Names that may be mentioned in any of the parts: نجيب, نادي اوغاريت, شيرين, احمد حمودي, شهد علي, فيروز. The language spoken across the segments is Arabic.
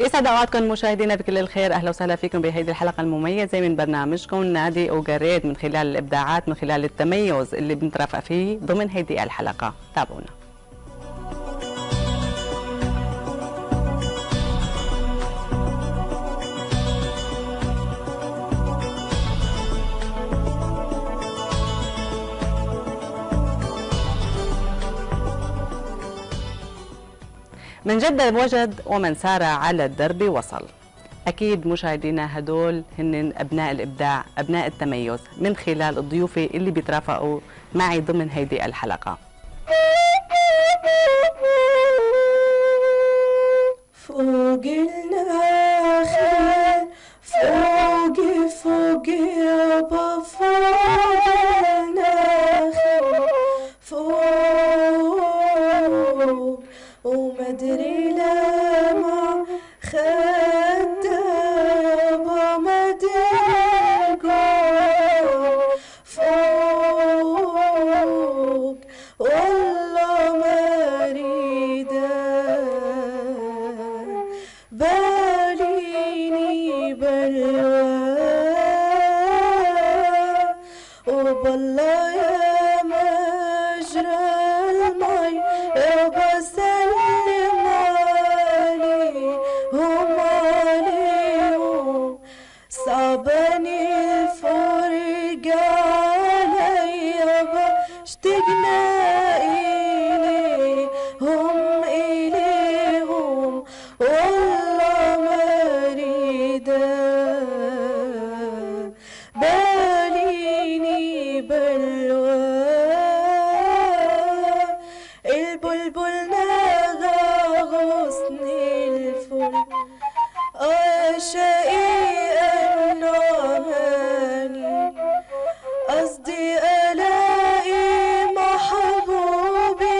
يسعد اوقاتكم مشاهدينا بكل الخير، اهلا وسهلا فيكم بهذه الحلقه المميزه من برنامجكم نادي اوغاريت، من خلال الابداعات، من خلال التميز اللي بنترافق فيه ضمن هذه الحلقه. تابعونا. من جد وجد ومن سار على الدرب وصل. أكيد مشاهدينا هدول هن أبناء الإبداع، أبناء التميز، من خلال الضيوف اللي بيترافقوا معي ضمن هذه الحلقة. فوق النخل فوق فوق يابا فوق النخل فوق ومدري لما خدابة مدرقة فوق والله ما ريدان باليني بلوان وبالله يا مجرى المي وبسلم علي هم عليهم صعباني الفرقة عليا بشتقنا إلي هم إليهم والله مريدة باليني بلوى البلبل غصني الفل عشقي النعماني قصدي ألاقي محبوبي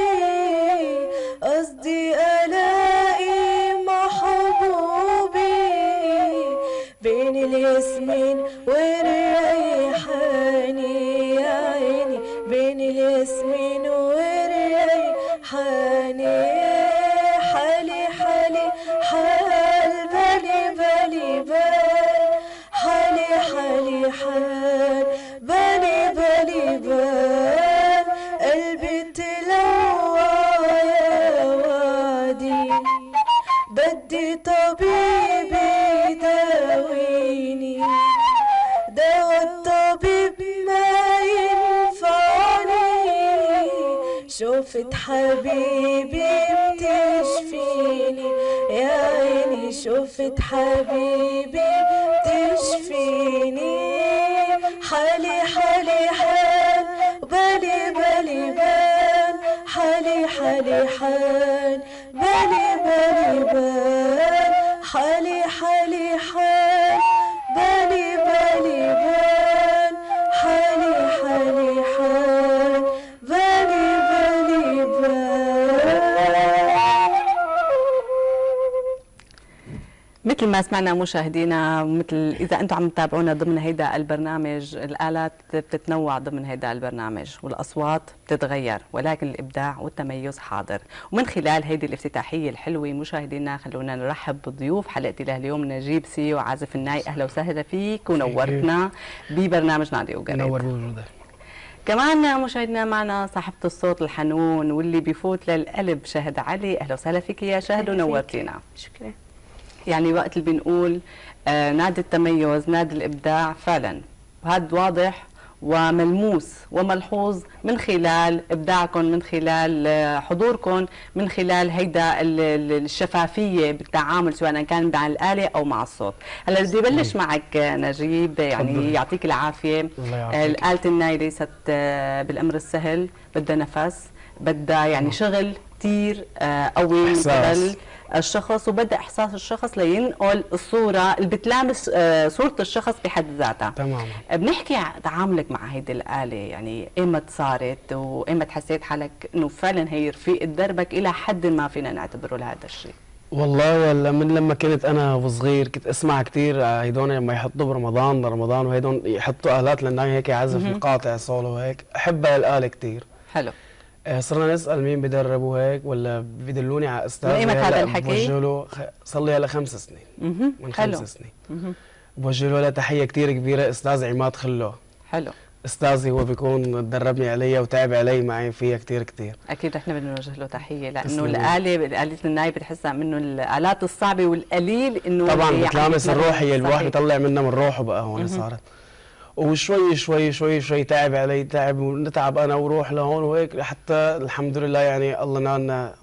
قصدي ألاقي محبوبي بين الياسمين والريحاني يا عيني بين الياسمين حالي حالي حالي حال بالي بالي بال حالي حالي حال بالي بالي بال قلبي تلوى يا وادي بدي طبيبي داويني دوا الطبيب ما شوفت حبيبي بتشفيني يا عيني شوفت حبيبي بتشفيني حالي حالي حال بالي بالي بال حالي حالي حال بالي بالي بال حالي حالي حال بالي بالي بال حالي حالي حال بالي مثل ما سمعنا مشاهدينا، مثل إذا أنتم عم تتابعونا ضمن هيدا البرنامج، الآلات بتتنوع ضمن هيدا البرنامج والأصوات بتتغير، ولكن الإبداع والتميز حاضر. ومن خلال هيدي الافتتاحية الحلوة مشاهدينا خلونا نرحب بضيوف حلقتي لهاليوم، نجيب سي وعازف الناي، أهلا وسهلا فيك ونورتنا ببرنامج نادي اوغاريت. نور بوجودك. كمان مشاهدينا معنا صاحبة الصوت الحنون واللي بيفوت للقلب شهد علي، أهلا وسهلا فيك يا شهد ونورتينا. شكرا. يعني وقت اللي بنقول نادي التميز نادي الإبداع فعلا، وهذا واضح وملموس وملحوظ من خلال إبداعكم، من خلال حضوركم، من خلال هيدا الشفافية بالتعامل سواء كان مع الآلة أو مع الصوت. هلا بدي بلش معك نجيب، يعني يعطيك العافية. الآلة الناي ليست بالأمر السهل، بدها نفس، بدها يعني شغل كثير قوي من قبل الشخص، وبدا احساس الشخص لينقل الصوره اللي بتلامس صوره الشخص بحد ذاتها. تمام. بنحكي عن تعاملك مع هيدي الاله، يعني ايمت صارت وايمت حسيت حالك انه فعلا هي رفيقه دربك الى حد ما فينا نعتبره لهذا الشيء؟ والله ولا من لما كنت انا وصغير كنت اسمع كثير هيدون لما يحطوا برمضان وهيدون يحطوا الات لانه هيك يعزف مقاطع سولو وهيك، احب هالاله كثير. حلو. صرنا نسال مين بيدربوا هيك ولا بيدلوني على استاذ لقيمك هذا الحكي؟ بوجه له صار لي هلا 5 سنين من 5 سنين بوجه له تحيه كثير كبيره استاذ عماد خلوه. حلو استاذي هو بيكون دربني عليها وتعب علي معي فيها كثير كثير. اكيد نحن بدنا نوجه له تحيه لانه اله الناي بتحسها منه الالات الصعبه والقليل انه طبعا بتلامس الروح هي الواحد بيطلع منها من روحه بقى هون صارت وشوي شوي شوي شوي تعب علي تعب ونتعب انا وروح لهون وهيك حتى الحمد لله يعني الله نالنا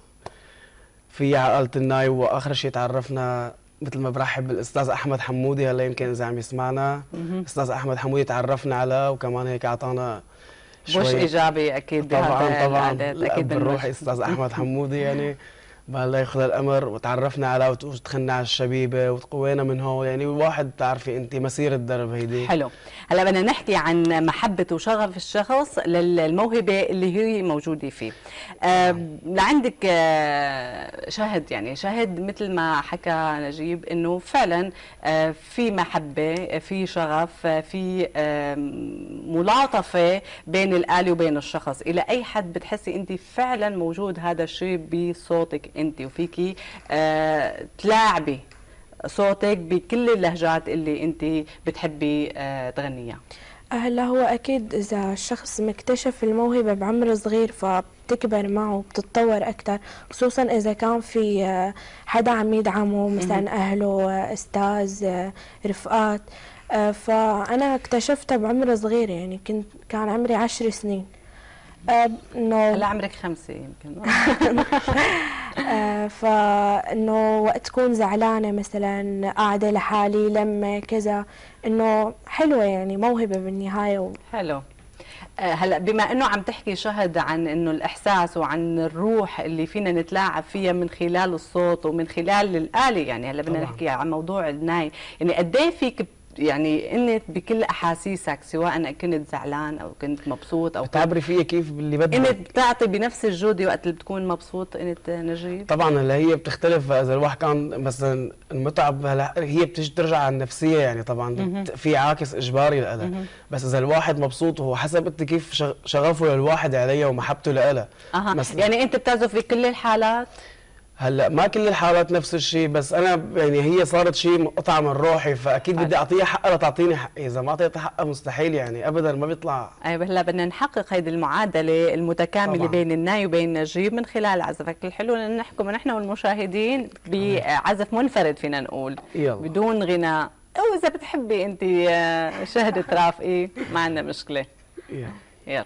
في عقلة الناي واخر شيء تعرفنا مثل ما برحب بالاستاذ احمد حمودي هلا يمكن اذا عم يسمعنا استاذ احمد حمودي تعرفنا عليه وكمان هيك اعطانا شوي وش ايجابي اكيد بهذا طبعا اكيد بنروح استاذ احمد حمودي يعني الله ياخذ الامر وتعرفنا على ودخلنا على الشبيبه وتقوينا من هون يعني الواحد بتعرفي انت مسيره درب هيدي. حلو هلا بدنا نحكي عن محبه وشغف الشخص للموهبه اللي هي موجوده فيه. لعندك شهد يعني شهد مثل ما حكى نجيب انه فعلا في محبه في شغف في ملاطفه بين الاله وبين الشخص الى اي حد بتحسي انت فعلا موجود هذا الشيء بصوتك انت وفيكي تلاعبي صوتك بكل اللهجات اللي انت بتحبي تغنيها. هلا هو اكيد اذا الشخص مكتشف الموهبه بعمر صغير فبتكبر معه وبتتطور اكثر خصوصا اذا كان في حدا عم يدعمه مثلا اهله استاذ رفقات فانا اكتشفتها بعمر صغير يعني كان عمري 10 سنين. هلا عمرك 5 يمكن فانه وقت تكون زعلانه مثلا قاعده لحالي لما كذا انه حلوه يعني موهبه بالنهايه حلو. هلا بما انه عم تحكي شهد عن انه الاحساس وعن الروح اللي فينا نتلاعب فيها من خلال الصوت ومن خلال الاله يعني هلا بدنا نحكي عن موضوع الناي يعني قد ايه فيك يعني انت بكل احاسيسك سواء أنا كنت زعلان او كنت مبسوط او بتعبري فيها كيف اللي بدك انت بتعطي بنفس الجوده وقت اللي بتكون مبسوط انت نجيب؟ طبعا هلا هي بتختلف اذا الواحد كان مثلا المتعب هلا هي بترجع على النفسيه يعني طبعا في عاكس اجباري لها بس اذا الواحد مبسوط وهو حسب انت كيف شغفه للواحد عليها ومحبته لها. يعني انت بتعزف بكل الحالات؟ هلا ما كل الحالات نفس الشيء بس انا يعني هي صارت شيء مقطع من روحي فاكيد بدي اعطيها حقها تعطيني حقي اذا ما اعطيتها حقها مستحيل يعني ابدا ما بيطلع. ايوه هلا بدنا نحقق هيدي المعادله المتكامله طبعاً. بين الناي وبين نجيب من خلال عزفك الحلو لنحكم نحن والمشاهدين بعزف منفرد فينا نقول يلا. بدون غناء او اذا بتحبي انت شهد ترافقي ما عندنا مشكله يلا يلا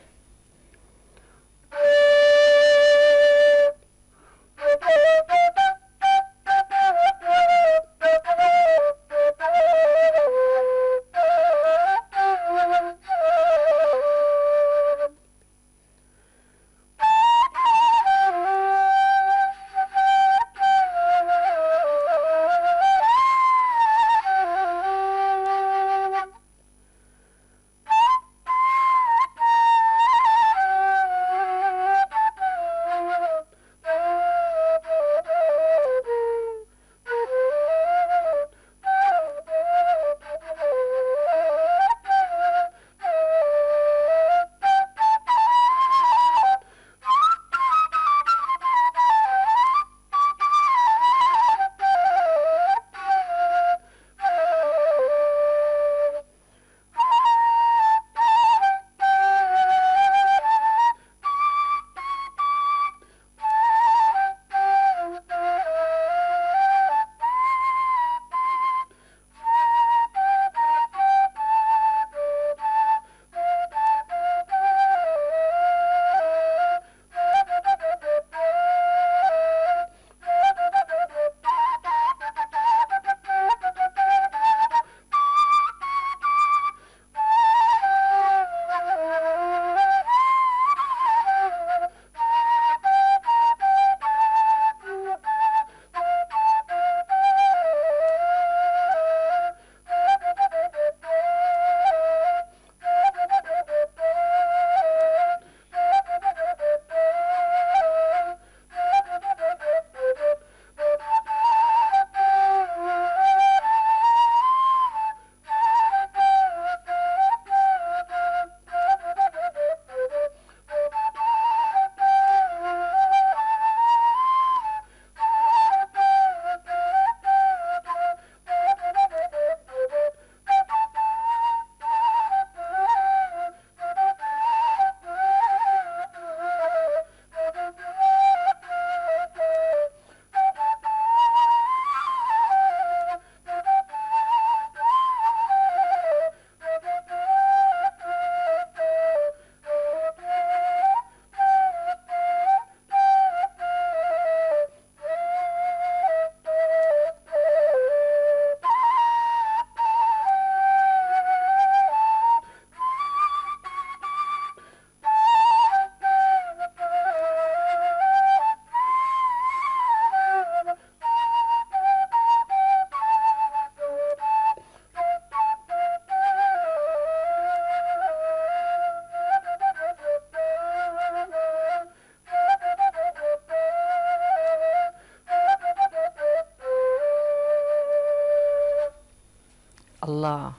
الله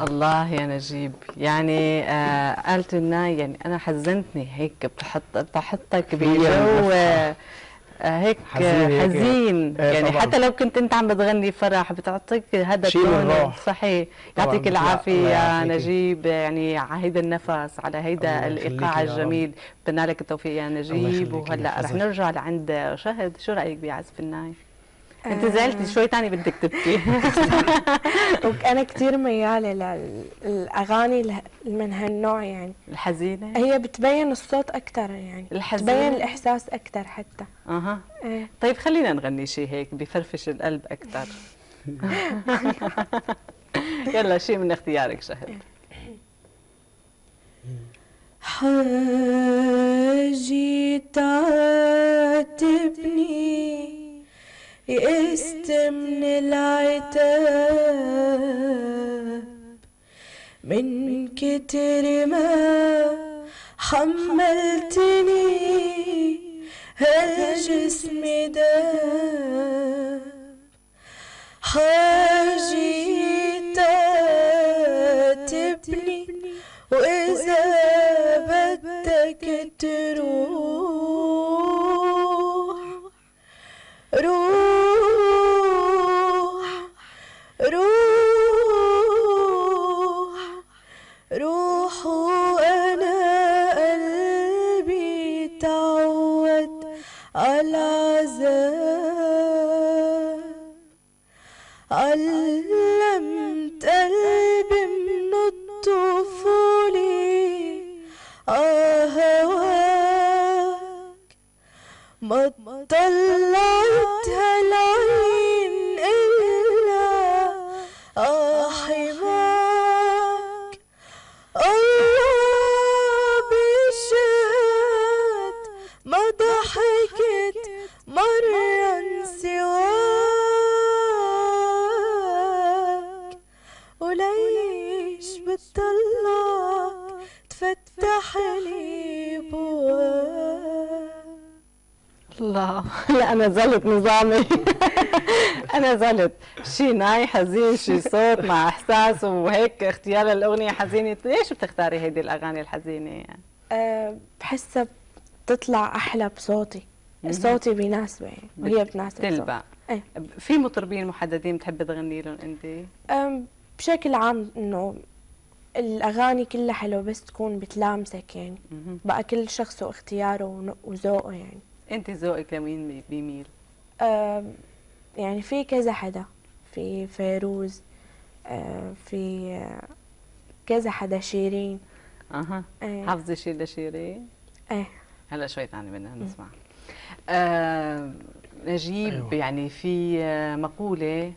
الله يا نجيب، يعني قالت لنا يعني انا حزنتني هيك بتحطك بجو هيك حزين يعني طبعاً. حتى لو كنت انت عم بتغني فرح بتعطيك هذا التون صحيح. يعطيك العافيه يا نجيب، يعني على هيدا النفس، على هيدا الايقاع الجميل، بتمنى لك التوفيق يا نجيب. وهلا رح نرجع لعند شهد، شو رايك بعزف الناي؟ انت زعلتي شوي تاني بدك تبكي. وانا كثير مياله للاغاني من هالنوع، يعني الحزينه هي بتبين الصوت اكثر، يعني الحزينة بتبين الاحساس اكثر حتى. اها طيب خلينا نغني شيء هيك بفرفش القلب اكثر. يلا شيء من اختيارك شهد. حاجي تعاتبني، يئست من العتاب، من كتر ما حملتني هالجسم داب. حاجي تعاتبني، وإذا بدك تروح روح وأنا قلبي تعود عالعذاب. علمت قلبي من الطفولة عهواك، ما طلعت هالعين إلا حماك. الله بيشهد ما ضحكت مرة سواك، وليش بتطلعك تفتح لي بواب. الله، لا أنا زلت نظامي. أنا زعلت، شي ناي حزين، شي صوت مع إحساس، وهيك اختيار الأغنية حزينة. ليش بتختاري هيدي الأغاني الحزينة يعني؟ بحسها بتطلع أحلى بصوتي، صوتي بيناسبه وهي بتناسب صوتي. أيه. في مطربين محددين بتحبي تغني لهم أنت؟ بشكل عام إنه الأغاني كلها حلوة بس تكون بتلامسك، يعني بقى كل شخص واختياره وذوقه. يعني أنت ذوقك لمين بيميل؟ يعني في كذا حدا، في فيروز، في كذا حدا، شيرين. اها حافظه شي لشيرين؟ ايه هلا شوي ثاني بدنا نسمع. نجيب، أيوة. يعني في مقوله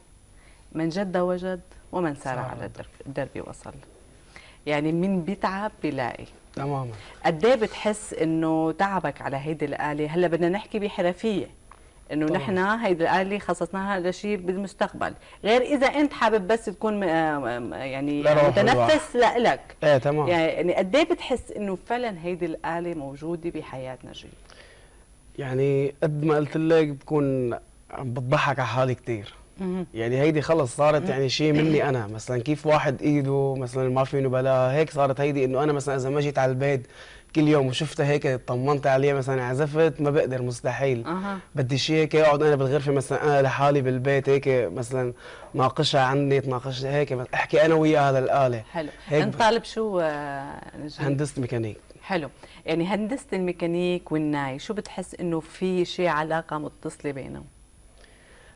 من جد وجد ومن سار على الدرب وصل، يعني من بيتعب بيلاقي. تماما. قد ايه بتحس انه تعبك على هيدي الاله؟ هلا بدنا نحكي بحرفيه انه نحن هيدي الآلة خصصناها لشيء بالمستقبل، غير اذا انت حابب بس تكون يعني متنفس لك. ايه تمام. يعني قد ايه بتحس انه فعلا هيدي الآلة موجوده بحياه نجيب؟ يعني قد ما قلت لك بكون عم بضحك على حالي كثير، يعني هيدي خلص صارت يعني شيء مني انا. مثلا كيف واحد ايده مثلا ما فينه بلا، هيك صارت هيدي انه انا مثلا اذا ما جيت على البيت كل يوم وشفتها هيك اطمنت عليها مثلا عزفت، ما بقدر مستحيل. بدي شيء هيك اقعد انا بالغرفه مثلا انا لحالي بالبيت هيك مثلا ناقشها عندي، تناقشها هيك احكي انا ويا هذا الاله. حلو. انت طالب شو نجيب؟ هندسه ميكانيك. حلو. يعني هندسه الميكانيك والناي، شو بتحس انه في شيء علاقه متصله بينهم؟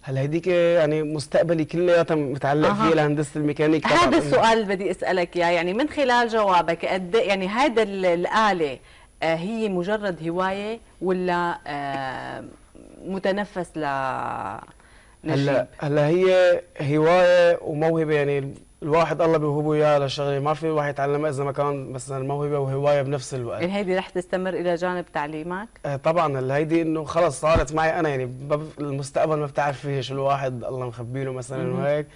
هلا هديك يعني مستقبلي كلياته متعلق فيه لهندسه الميكانيك. هذا السؤال بدي اسالك اياه، يعني من خلال جوابك قد يعني هذا الاله هي مجرد هوايه ولا متنفس لنجيب؟ هلا هي هوايه وموهبه، يعني الواحد الله بيوهبه اياها للشغله، ما في الواحد يتعلمها اذا ما كان مثلا موهبه وهوايه بنفس الوقت. يعني هيدي رح تستمر الى جانب تعليمك؟ طبعا هيدي انه خلص صارت معي انا، يعني المستقبل ما بتعرف فيه شو الواحد الله مخبي له مثلا وهيك،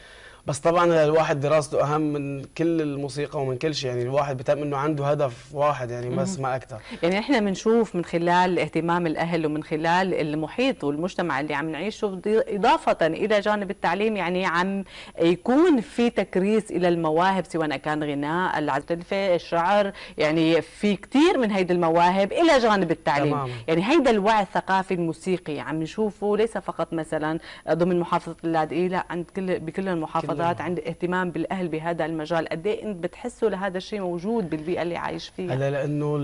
بس طبعا الواحد دراسته اهم من كل الموسيقى ومن كل شيء، يعني الواحد بتم انه عنده هدف واحد يعني بس ما اكثر. يعني احنا بنشوف من خلال اهتمام الاهل ومن خلال المحيط والمجتمع اللي عم نعيشه، اضافه الى جانب التعليم، يعني عم يكون في تكريس الى المواهب، سواء كان غناء، العزف، الشعر، يعني في كثير من هيدي المواهب الى جانب التعليم. تمام. يعني هيدا الوعي الثقافي الموسيقي عم نشوفه ليس فقط مثلا ضمن محافظه اللاذقيه، لا عند كل بكل المحافظات عند اهتمام بالاهل بهذا المجال. قد ايه انت بتحسوا لهذا الشيء موجود بالبيئه اللي عايش فيها؟ هلا لانه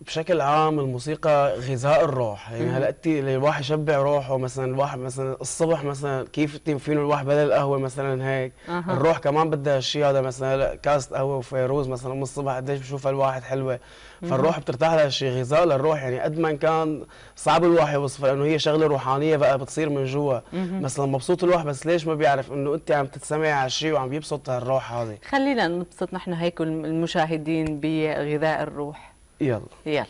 بشكل عام الموسيقى غذاء الروح، يعني هلا الواحد يشبع روحه، مثلا الواحد مثلا الصبح مثلا كيف فينه الواحد بدل القهوه مثلا هيك الروح كمان بدها الشيء هذا، مثلا كاس قهوه وفيروز مثلا من الصبح قديش بشوفها الواحد حلوه، فالروح بترتاح لها شيء غذاء للروح، يعني قد ما كان صعب الواحد يوصفها لانه هي شغله روحانيه بقى بتصير من جوا. مثلا مبسوط الواحد بس ليش ما بيعرف انه انت عم تتسمع على شيء وعم يبسط الروح هذه. خلينا نبسط نحن هيك المشاهدين بغذاء الروح. يلا يلا.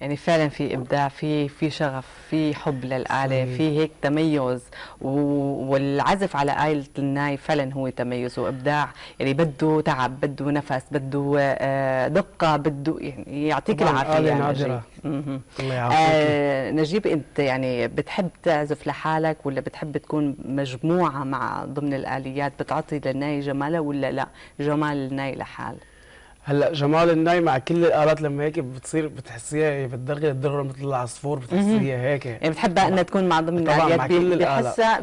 يعني فعلا في ابداع، في شغف، في حب للآلة، في هيك تميز، والعزف على آلة الناي فعلا هو تميز وابداع، يعني بده تعب، بده نفس، بده دقة، بده يعني يعطيك العافية يا نجيب. الله يعافيك. نجيب انت يعني بتحب تعزف لحالك ولا بتحب تكون مجموعة مع ضمن الآليات؟ بتعطي للناي جمالها ولا لا؟ جمال الناي لحال. هلا جمال الناي مع كل الآلات لما هيك بتصير بتحسيها بتدغل الدغره مثل العصفور، بتحسيها هيك يعني بتحبها انها تكون مع ضمن الآليات، مع كل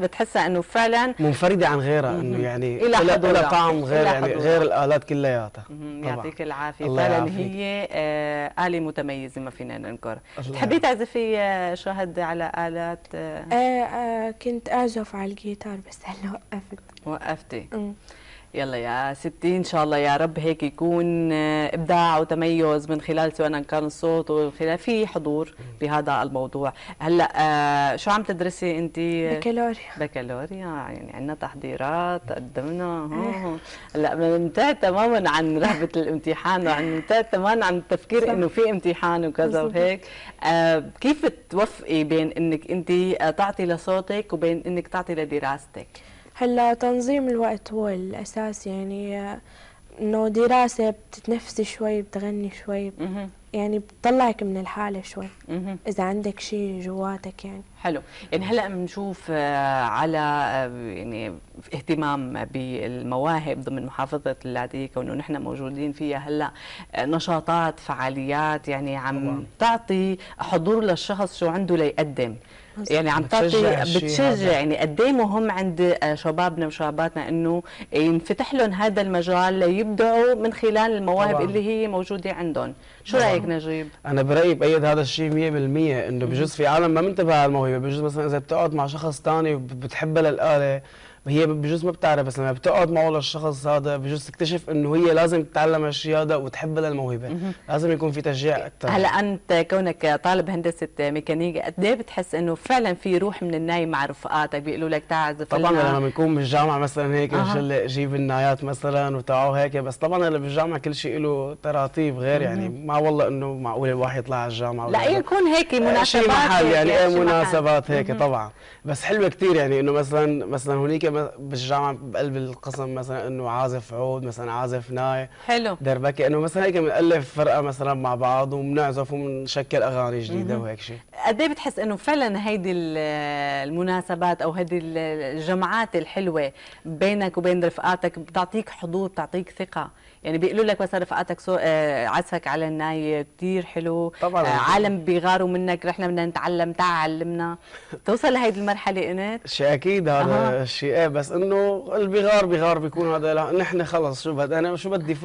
بتحسها انه فعلا منفرده عن غيرها، انه يعني لها طعم غير يعني غير الآلات كلياتها. يعطيك العافيه، فعلا هي آلة متميزه ما فينا ننكر. بتحبي تعزفي شهد على آلات؟ كنت اعزف على الجيتار بس هلا وقفتي. يلا يا ستي ان شاء الله يا رب هيك يكون ابداع وتميز من خلال سواء كان الصوت وخلال في حضور بهذا الموضوع. هلا شو عم تدرسي انت؟ بكالوريا. بكالوريا، يعني عندنا تحضيرات قدمنا. هلا منتهى تماما عن رهبه الامتحان ومنتهى تماما عن التفكير انه في امتحان وكذا وهيك. كيف توفقي بين انك انت تعطي لصوتك وبين انك تعطي لدراستك؟ هلا تنظيم الوقت هو الأساس، يعني إنه دراسة بتتنفسي شوي، بتغني شوي، يعني بتطلعك من الحالة شوي إذا عندك شيء جواتك يعني. حلو، يعني هلا بنشوف على يعني اهتمام بالمواهب ضمن محافظة اللاذقية وانه نحن موجودين فيها هلا، نشاطات، فعاليات، يعني عم تعطي حضور للشخص شو عنده ليقدم، يعني عم تعطي بتشجع يعني قد ايه مهم عند شبابنا وشاباتنا انه ينفتح لهم هذا المجال ليبدعوا من خلال المواهب اللي هي موجوده عندهم. شو رايك نجيب؟ انا برايي بايد هذا الشيء 100% انه بجوز في عالم ما منتبه على الموهبه، بجوز مثلا اذا بتقعد مع شخص ثاني وبتحبها للاله هي بجوز ما بتعرف، بس لما بتقعد معه للشخص هذا بجوز تكتشف انه هي لازم تتعلم هالشيء هذا وتحبها للموهبه، لازم يكون في تشجيع اكثر. هلا انت كونك طالب هندسه ميكانيكا قد ايه بتحس انه فعلا في روح من الناي مع رفقاتك بيقولوا لك تعال زفلنا؟ طبعا لما بنكون بالجامعه مثلا هيك شله جيب النايات مثلا وتعوا هيك، بس طبعا هلا بالجامعه كل شيء له تراتيب غير، يعني ما والله انه معقول الواحد يطلع على الجامعه لا يكون هيك مناسبات محل يعني ايه مناسبات هيك طبعا، بس حلوه كثير يعني انه مثلا هنيك بالجامعه بقلب القسم مثلا انه عازف عود مثلا عازف ناي حلو دربكه، انه مثلا هيك بنالف فرقه مثلا مع بعض وبنعزف وبنشكل اغاني جديده وهيك شيء. قد ايه بتحس انه فعلا هيدي المناسبات او هيدي الجمعات الحلوه بينك وبين رفقاتك بتعطيك حضور، بتعطيك ثقه، يعني بيقولوا لك مثلا رفقاتك عزفك على الناي كثير حلو طبعاً. عالم بيغاروا منك رحنا بدنا نتعلم تعلمنا، توصل لهيدي المرحله انت؟ شيء اكيد هذا الشيء ايه، بس انه اللي بيغار بيكون هذا نحن خلص شو بدي انا شو بدي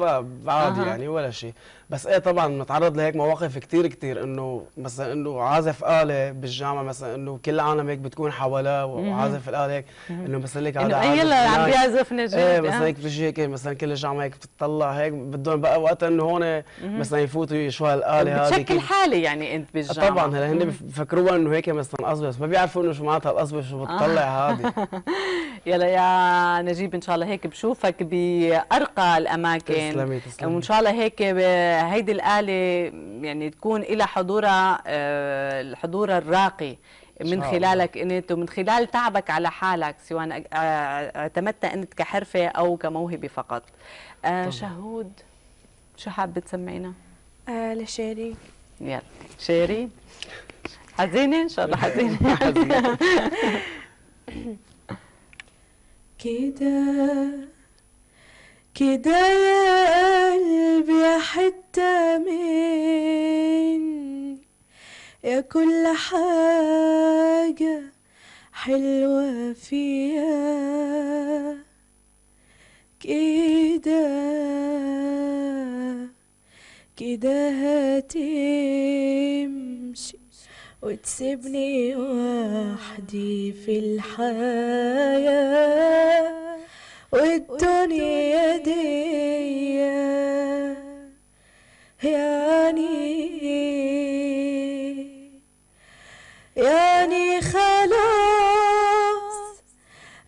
عادي يعني ولا شيء، بس ايه طبعا بنتعرض لهيك مواقف كثير انه مثلا انه عازف آلة بالجامعه مثلا انه كل العالم هيك بتكون حواليه وعازف الآلة هيك انه مثلا لك هذا يلا عم بيعزف نجيب ايه مثلا هيك بتجي هيك مثلا كل الجامعه هيك بتطلع هيك بدهم بقى وقتها انه هون مثلا يفوتوا شو هالآلة هذه بشكل حالي يعني انت بالجامعه طبعا هلا هن بفكروها انه هيك مثلا قصبه، بس ما بيعرفوا انه شو معناتها القصبه شو بتطلع هذه. يلا يا نجيب ان شاء الله هيك بشوفك بارقى الاماكن. تسلمي تسلمي. وان شاء الله هيك هيدي الآلة يعني تكون لها حضورها الحضور الراقي من خلالك انت ومن خلال تعبك على حالك سواء اعتمدت انت كحرفة او كموهبة فقط. شهود شو حابة تسمعينا؟ لشيرين. يلا شيرين حزينة ان شاء الله حزينة. كده كده يا قلبي حتة منك يا كل حاجة حلوة فيها كده كده هتمشي وتسيبني وحدي في الحياة والدنيا دي يعني خلاص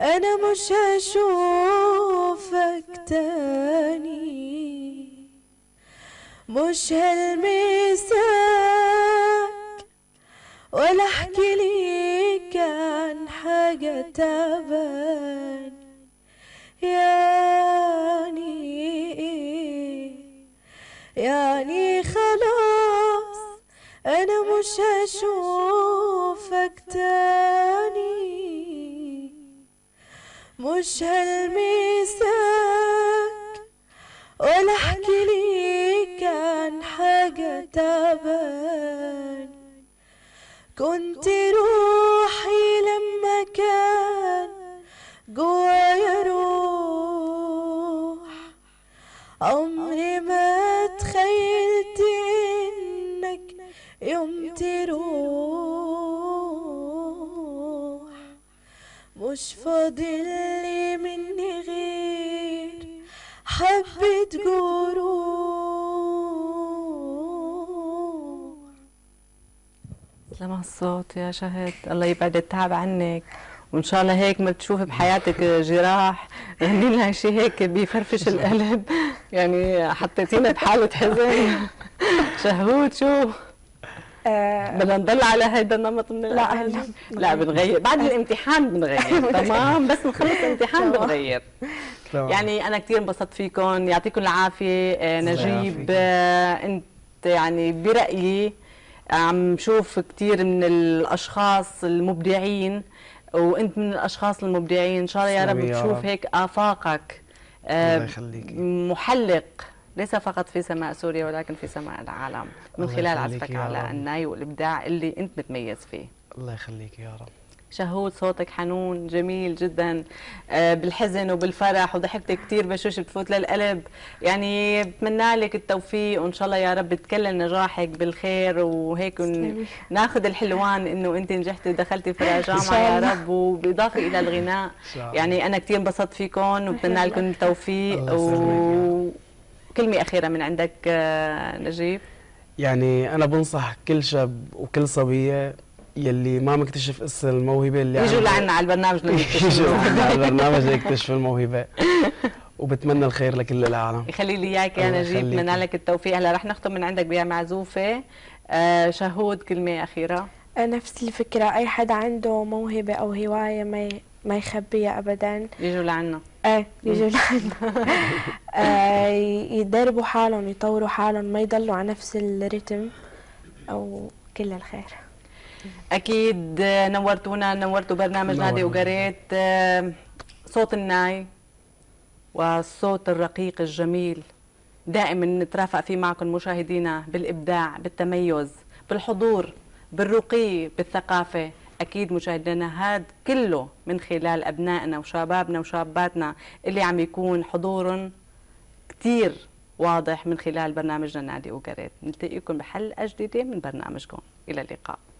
أنا مش هشوفك تاني مش هلمسك ولا أحكي ليك عن حاجة تعبان يعني خلاص أنا مش هشوفك تاني مش هلمسك ولا أحكي ليك عن حاجة تعبان كنت روحي لما كان جوايا روح عمري ما تخيلت انك يوم تروح مش فاضل لي مني غير سلم على الصوت يا شهد، الله يبعد التعب عنك، وان شاء الله هيك ما تشوفي بحياتك جراح يعني لها شيء هيك بيفرفش القلب، يعني حطيتينا بحاله حزن. شهود شو بدنا نضل على هيدا النمط من الأهل؟ لا بنغير بعد الامتحان، بنغير تمام، بس نخلص الامتحان بنغير. يعني انا كثير انبسطت فيكم، يعطيكم العافيه. نجيب انت يعني برايي عم شوف كثير من الاشخاص المبدعين، وانت من الاشخاص المبدعين، ان شاء الله يا رب تشوف هيك افاقك محلق ليس فقط في سماء سوريا ولكن في سماء العالم، من خلال عزفك على الناي والابداع اللي انت متميز فيه. الله يخليك يا رب. شهود صوتك حنون جميل جدا، بالحزن وبالفرح وضحكتك كثير بشوش بتفوت للقلب، يعني بتمنى لك التوفيق وان شاء الله يا رب تكلل نجاحك بالخير، وهيك ناخذ الحلوان انه انت نجحتي ودخلتي فرع جامعه يا رب، وبالاضافه الى الغناء. يعني انا كثير انبسطت فيكم وبتمنى لكم التوفيق. وكلمه اخيره من عندك نجيب؟ يعني انا بنصح كل شاب وكل صبيه يلي ما مكتشف قصة الموهبة اللي يجوا لعنا على البرنامج ليكتشفوا الموهبة، وبتمنى الخير لكل العالم. يخلي لي اياك يا نجيب، بتمنى لك التوفيق. هلا رح نختم من عندك بها معزوفة. شهود كلمة أخيرة؟ نفس الفكرة، أي حدا عنده موهبة أو هواية ما يخبيها أبدا، يجوا لعنا. ايه يجوا لعنا. يدربوا حالهم، يطوروا حالهم، ما يضلوا على نفس الرتم. أو كل الخير. أكيد نورتونا، نورتوا برنامج نادي اوغاريت. صوت الناي والصوت الرقيق الجميل دائما نترافق فيه معكم مشاهدينا، بالإبداع، بالتميز، بالحضور، بالرقي، بالثقافة. أكيد مشاهدينا هاد كله من خلال أبنائنا وشبابنا وشاباتنا اللي عم يكون حضورهم كتير واضح من خلال برنامجنا نادي اوغاريت. نلتقيكم بحلقة جديدة من برنامجكم، إلى اللقاء.